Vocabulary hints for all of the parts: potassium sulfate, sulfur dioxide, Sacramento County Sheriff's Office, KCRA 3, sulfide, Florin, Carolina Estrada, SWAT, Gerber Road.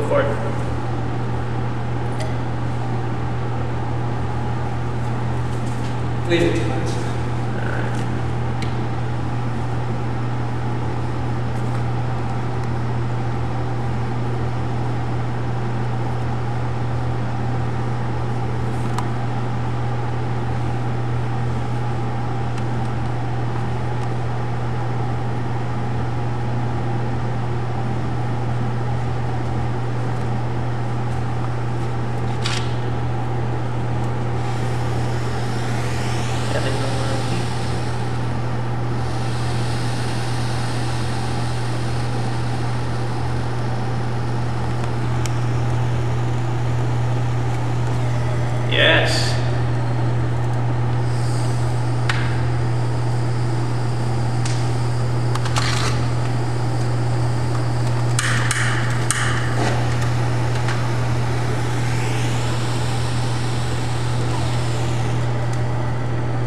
Go for it. Please. Yes.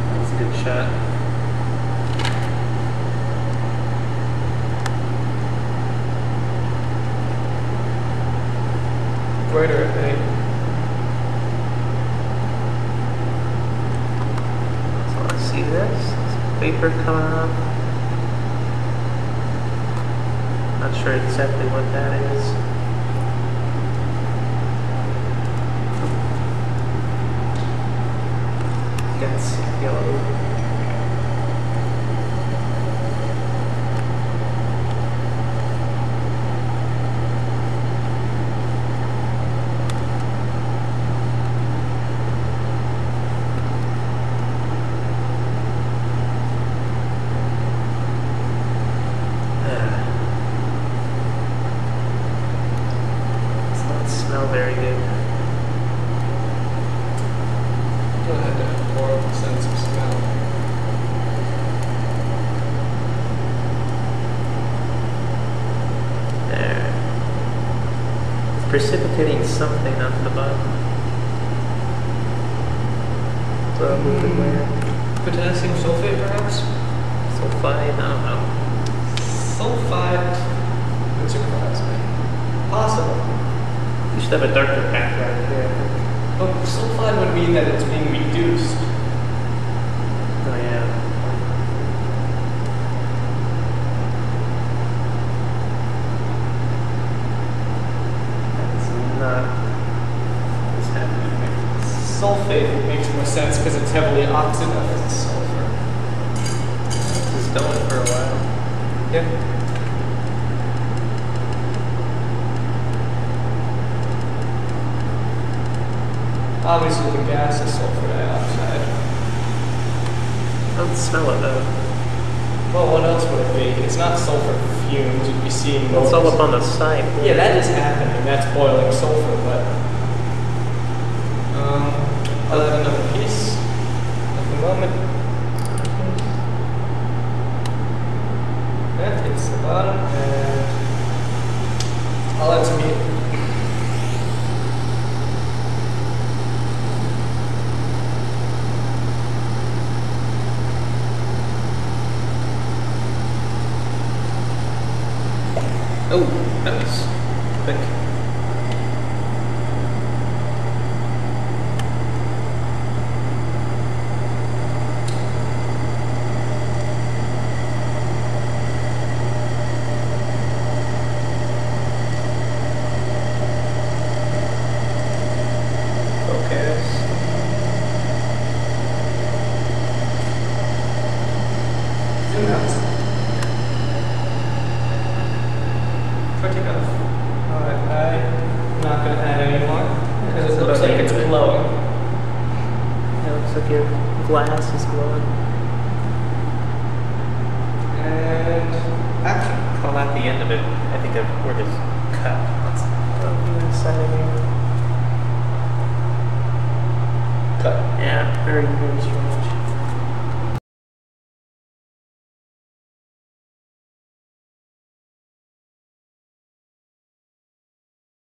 That's a good shot. Brighter, I think. See this? Vapor coming up. Not sure exactly what that is. That's yellow. Very good. Don't have to have a horrible sense of smell. There. It's precipitating something off the bottom. So I'm moving where? Potassium sulfate, perhaps? Sulfide? I don't know. Sulfide. That's a classic. Possible. You should have a darker background there. But sulfide would mean that it's being reduced. Oh yeah. That's not what's happening here. Sulfate makes more sense because it's heavily oxidized sulfur. This is going for a while. Yeah. Obviously the gas is sulfur dioxide. I don't smell it though. Well, what else would it be? It's not sulfur fumes, you'd be seeing more. It's all up on the side. Yeah, that is happening. That's boiling sulfur, but... I'll add another piece at the moment. That hits the bottom, and... I'll add some meat. Oh, that was quick. Focus. Zoom out. Take off. Alright, I'm not going to add any more because it looks like it's glowing. It looks like your glass is glowing. And action. Well, at the end of it, I think that we're just cut. Let's cut. Yeah, very, very strong.